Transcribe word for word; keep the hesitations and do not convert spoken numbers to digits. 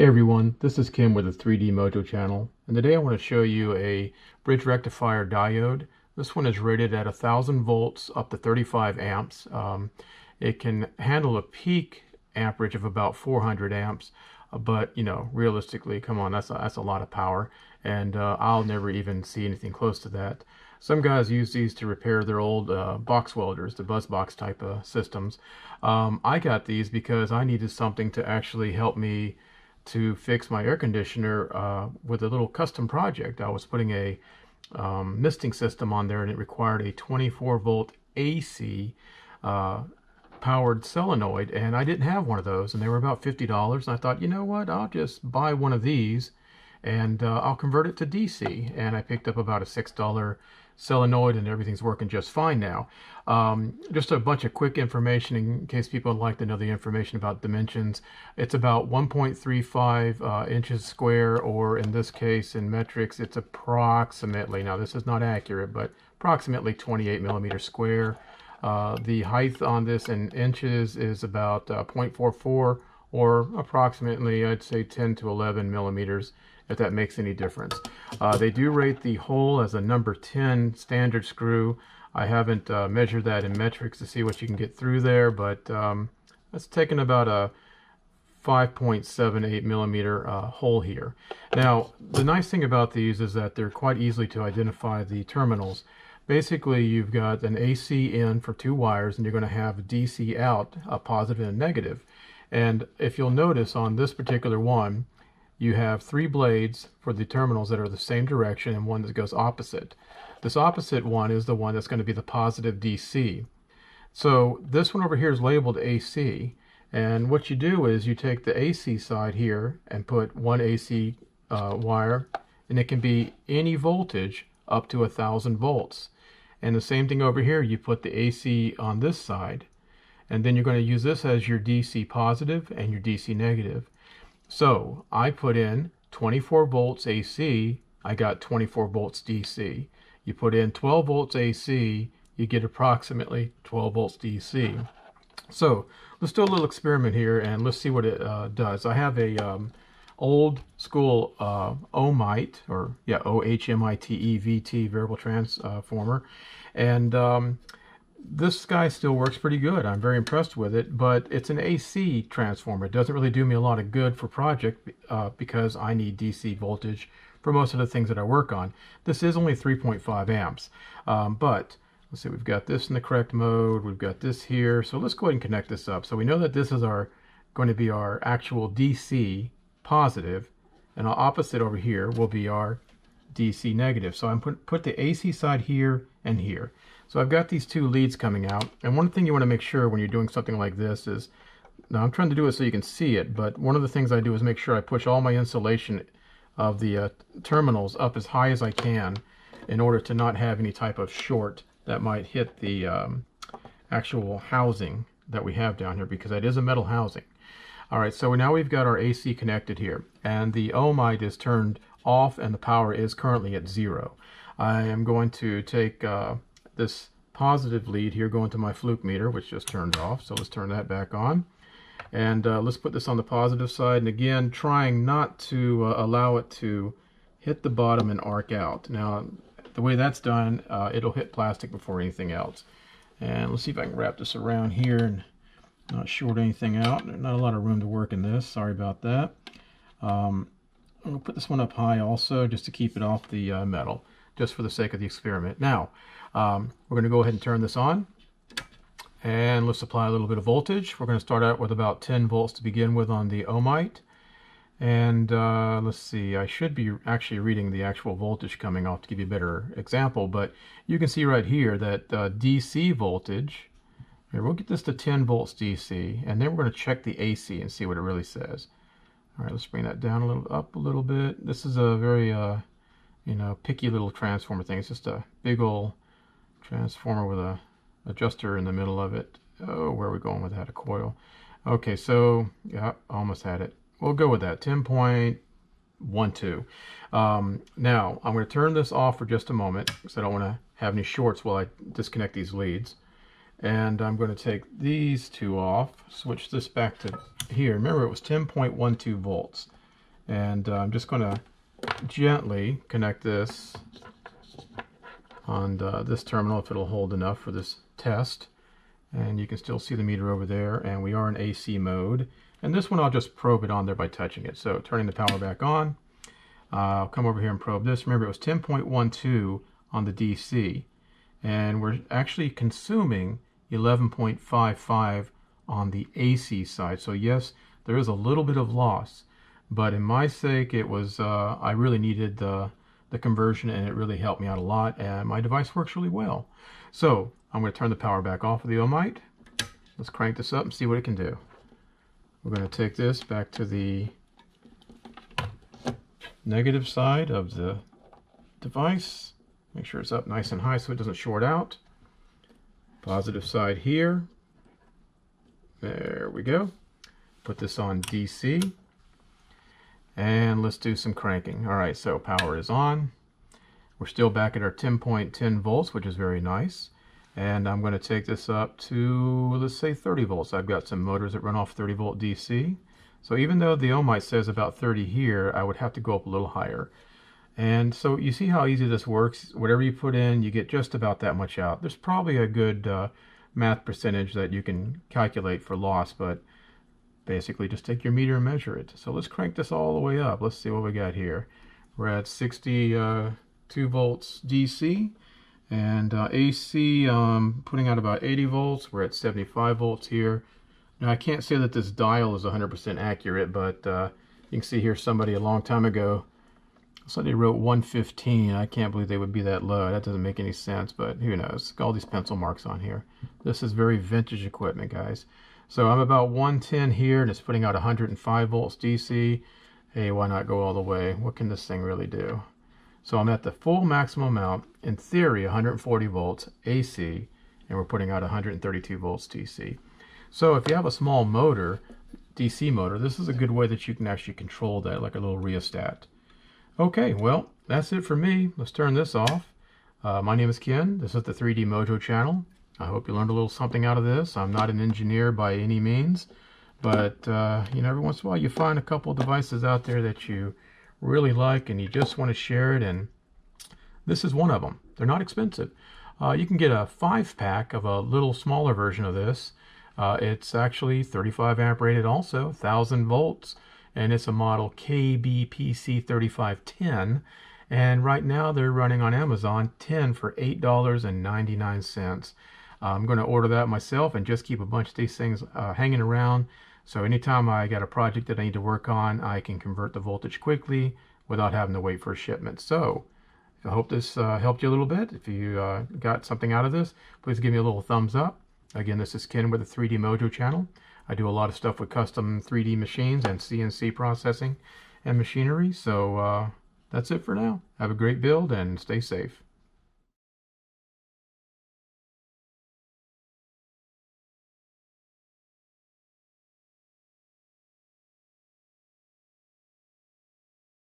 Hey everyone, this is Kim with the three D Mojo channel, and today I want to show you a bridge rectifier diode. This one is rated at one thousand volts up to thirty-five amps. Um, it can handle a peak amperage of about four hundred amps, but you know, realistically, come on, that's a, that's a lot of power, and uh, I'll never even see anything close to that. Some guys use these to repair their old uh, box welders, the buzz box type of systems. Um, I got these because I needed something to actually help me to fix my air conditioner uh, with a little custom project. I was putting a um, misting system on there, and it required a twenty-four volt A C uh, powered solenoid, and I didn't have one of those, and they were about fifty dollars, and I thought, you know what, I'll just buy one of these and uh, I'll convert it to D C, and I picked up about a six dollar solenoid, and everything's working just fine now. Um, just a bunch of quick information in case people would like to know the information about dimensions. It's about one point three five uh, inches square, or in this case in metrics, it's approximately, now this is not accurate, but approximately twenty-eight millimeters square. Uh, the height on this in inches is about uh, zero point four four, or approximately, I'd say ten to eleven millimeters, if that makes any difference. Uh, they do rate the hole as a number ten standard screw. I haven't uh, measured that in metrics to see what you can get through there, but um, that's taken about a five point seven eight millimeter uh, hole here. Now, the nice thing about these is that they're quite easily to identify the terminals. Basically, you've got an A C in for two wires, and you're going to have a D C out, a positive and a negative. And if you'll notice on this particular one, you have three blades for the terminals that are the same direction and one that goes opposite. This opposite one is the one that's going to be the positive D C. So this one over here is labeled A C. And what you do is you take the A C side here and put one A C uh, wire, and it can be any voltage up to one thousand volts. And the same thing over here, you put the A C on this side, and then you're going to use this as your D C positive and your D C negative. So I put in twenty-four volts A C, I got twenty-four volts D C. You put in twelve volts A C, you get approximately twelve volts D C. So let's do a little experiment here, and let's see what it uh, does. I have a um, old school uh, Ohmite, or yeah, O H M I T E V T variable transformer, and um, this guy still works pretty good. I'm very impressed with it, but it's an A C transformer. It doesn't really do me a lot of good for project uh, because I need D C voltage for most of the things that I work on. This is only three point five amps, um, but let's see, we've got this in the correct mode. We've got this here. So let's go ahead and connect this up. So we know that this is our going to be our actual D C positive, and our opposite over here will be our D C negative. So I'm put, put the A C side here and here. So I've got these two leads coming out, and one thing you want to make sure when you're doing something like this is, now I'm trying to do it so you can see it, but one of the things I do is make sure I push all my insulation of the uh, terminals up as high as I can in order to not have any type of short that might hit the um, actual housing that we have down here, because that is a metal housing. Alright, so now we've got our A C connected here, and the Ohmite is turned off and the power is currently at zero. I am going to take uh, this positive lead here, going to my Fluke meter, which just turned off, so let's turn that back on, and uh, let's put this on the positive side, and again trying not to uh, allow it to hit the bottom and arc out. Now the way that's done, uh, it'll hit plastic before anything else. And let's see if I can wrap this around here and not short anything out. There's not a lot of room to work in this, sorry about that. um, I'm going to put this one up high also, just to keep it off the uh, metal, just for the sake of the experiment. Now, um, we're going to go ahead and turn this on, and let's apply a little bit of voltage. We're going to start out with about ten volts to begin with on the Ohmite, and uh, let's see, I should be actually reading the actual voltage coming off to give you a better example, but you can see right here that uh, D C voltage, here, we'll get this to ten volts D C, and then we're going to check the A C and see what it really says. All right, let's bring that down a little, up a little bit. This is a very, uh, you know, picky little transformer thing. It's just a big old transformer with a adjuster in the middle of it. Oh, where are we going with that? A coil. Okay, so, yeah, almost had it. We'll go with that, ten point one two. Um, now, I'm going to turn this off for just a moment, because I don't want to have any shorts while I disconnect these leads. And I'm going to take these two off, switch this back to here. Remember, it was ten point one two volts. And uh, I'm just going to gently connect this on uh, this terminal if it'll hold enough for this test. And you can still see the meter over there, and we are in A C mode. And this one I'll just probe it on there by touching it. So turning the power back on, uh, I'll come over here and probe this. Remember, it was ten point one two on the D C, and we're actually consuming eleven point five five on the A C side. So yes, there is a little bit of loss, but in my sake, it was uh, I really needed the the conversion, and it really helped me out a lot, and my device works really well. So I'm going to turn the power back off of the Ohmite. Let's crank this up and see what it can do. We're going to take this back to the negative side of the device. Make sure it's up nice and high so it doesn't short out. Positive side here. There we go. Put this on D C. And let's do some cranking. All right, so power is on. We're still back at our ten point one zero volts, which is very nice. And I'm going to take this up to, let's say, thirty volts. I've got some motors that run off thirty volt D C. So even though the Ohmite says about thirty here, I would have to go up a little higher. And so you see how easy this works. Whatever you put in, you get just about that much out. There's probably a good uh, math percentage that you can calculate for loss, but basically just take your meter and measure it. So let's crank this all the way up. Let's see what we got here. We're at sixty-two uh, volts D C. And uh, A C, um, putting out about eighty volts. We're at seventy-five volts here. Now I can't say that this dial is one hundred percent accurate, but uh, you can see here somebody a long time ago, somebody wrote one fifteen. I can't believe they would be that low. That doesn't make any sense, but who knows? Got all these pencil marks on here. This is very vintage equipment, guys. So I'm about one ten here, and it's putting out one hundred five volts D C. Hey, why not go all the way? What can this thing really do? So I'm at the full maximum amount, in theory one hundred forty volts A C, and we're putting out one hundred thirty-two volts D C. So if you have a small motor, D C motor, this is a good way that you can actually control that, like a little rheostat. Okay, well, that's it for me. Let's turn this off. Uh, my name is Ken. This is the three D Mojo channel. I hope you learned a little something out of this. I'm not an engineer by any means, but uh, you know, every once in a while you find a couple of devices out there that you really like and you just want to share it, and this is one of them. They're not expensive. Uh, you can get a five pack of a little smaller version of this. Uh, it's actually thirty-five amp rated also, one thousand volts, and it's a model K B P C thirty-five ten, and right now they're running on Amazon ten for eight dollars and ninety-nine cents. uh, I'm going to order that myself and just keep a bunch of these things uh, hanging around. So anytime I got a project that I need to work on, I can convert the voltage quickly without having to wait for a shipment. So I hope this uh, helped you a little bit. If you uh, got something out of this, please give me a little thumbs up. Again, this is Ken with the three D Mojo channel. I do a lot of stuff with custom three D machines and C N C processing and machinery. So uh, that's it for now. Have a great build and stay safe.